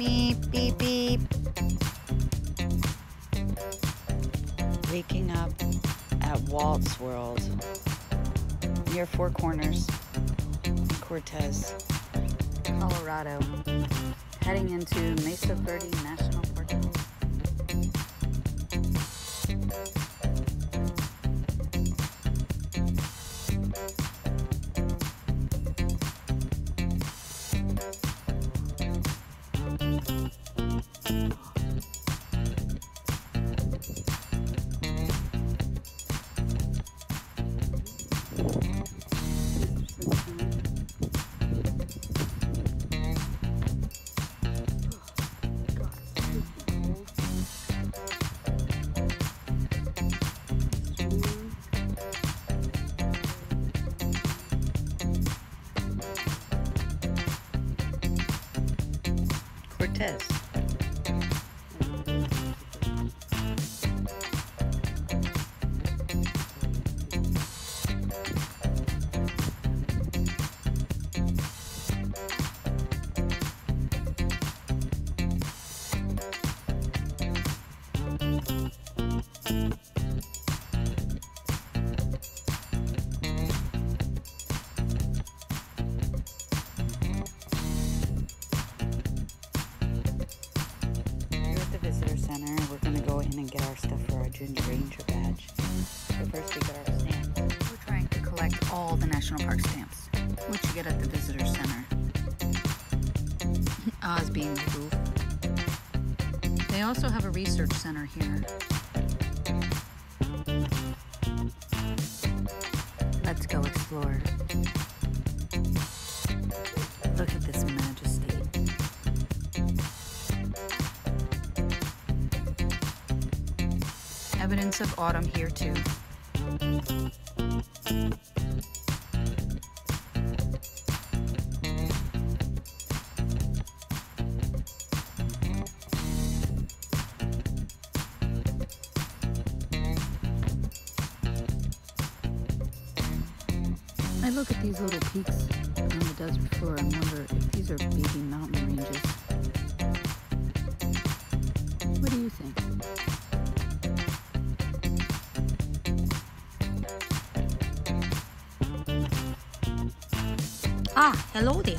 Beep, beep, beep. Waking up at Waltz World near Four Corners, Cortez, Colorado, heading into Mesa Verde National Park. Cortez. We're going to go in and get our stuff for our Junior Ranger badge. But first we got our stamps. We're trying to collect all the National Park stamps, which you get at the Visitor Center. Oz being the goof. They also have a research center here. Let's go explore. Look at this majesty. Evidence of autumn here too. I look at these little peaks on the desert floor and wonder if these are baby mountain ranges. What do you think? Ah, hello there.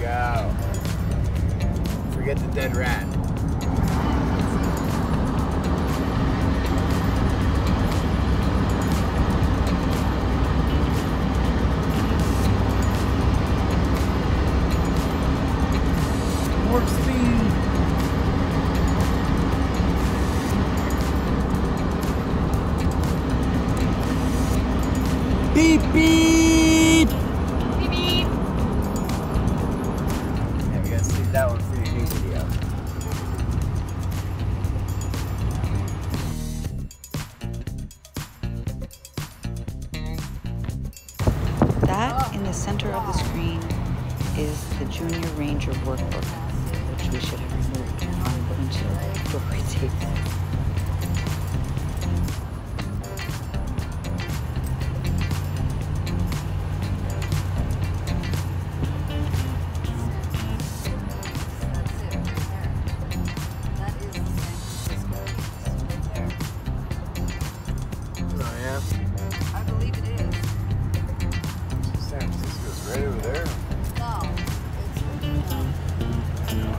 Go. Forget the dead rat. Warp speed. Beep beep. That one for your new video. That in the center of the screen is the Junior Ranger workbook, which we should have removed on the windshield before we take that. I believe it is. San Francisco's right over there. No, it's I know.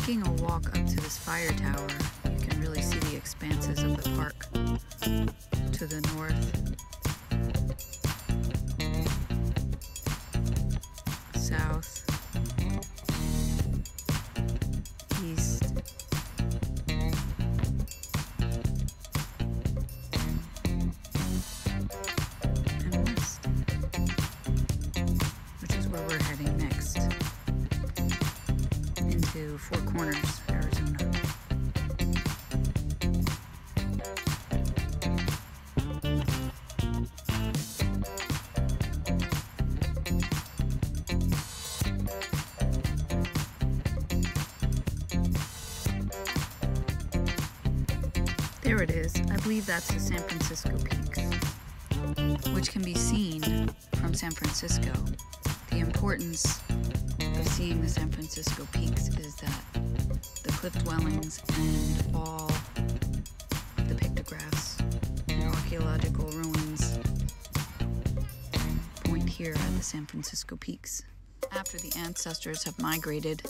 Taking a walk up to this fire tower, you can really see the expanses of the park to the north, south, east. Four Corners, Arizona. There it is. I believe that's the San Francisco Peaks, which can be seen from San Francisco. The importance of seeing the San Francisco Peaks is that the cliff dwellings and all the pictographs and archaeological ruins point here at the San Francisco Peaks after the ancestors have migrated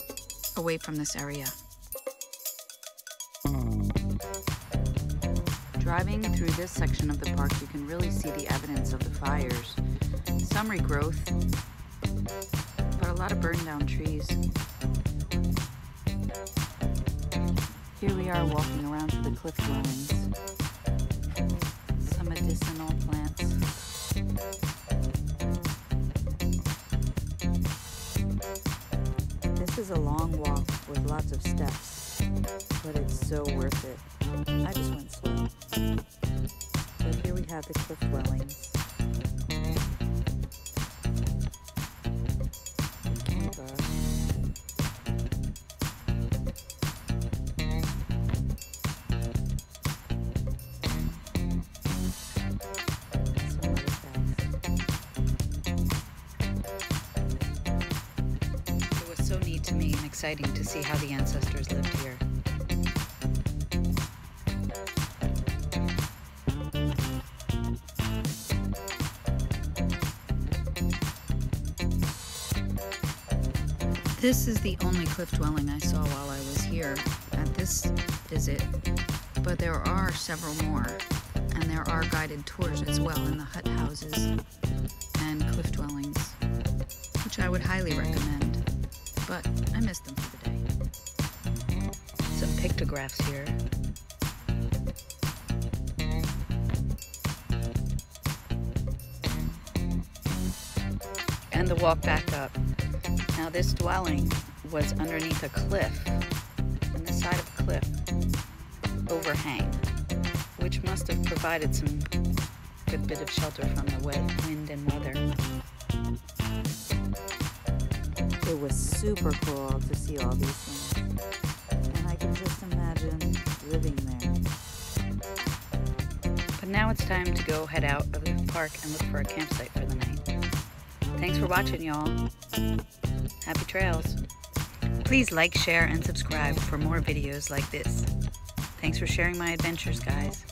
away from this area. Driving through this section of the park, you can really see the evidence of the fires, some regrowth, but a lot of burned down trees. Here we are walking around to the cliff dwellings. Some medicinal plants. This is a long walk with lots of steps, but it's so worth it. I just went slow. So here we have the cliff dwellings. To me, and exciting to see how the ancestors lived here. This is the only cliff dwelling I saw while I was here at this visit, but there are several more, and there are guided tours as well in the hut houses and cliff dwellings, which I would highly recommend. But I missed them for the day. Some pictographs here. And the walk back up. Now this dwelling was underneath a cliff, on the side of a cliff overhang, which must have provided some good bit of shelter from the wind and weather. It was super cool to see all these things, and I can just imagine living there. But now it's time to go head out of the park and look for a campsite for the night. Thanks for watching, y'all. Happy trails. Please like, share, and subscribe for more videos like this. Thanks for sharing my adventures, guys.